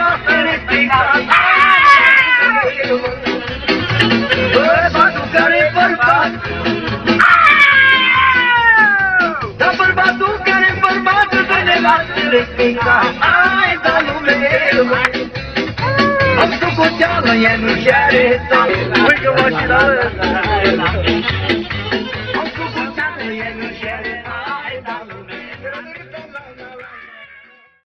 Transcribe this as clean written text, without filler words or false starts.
I'm so good, darling, and we share it. We're going to love.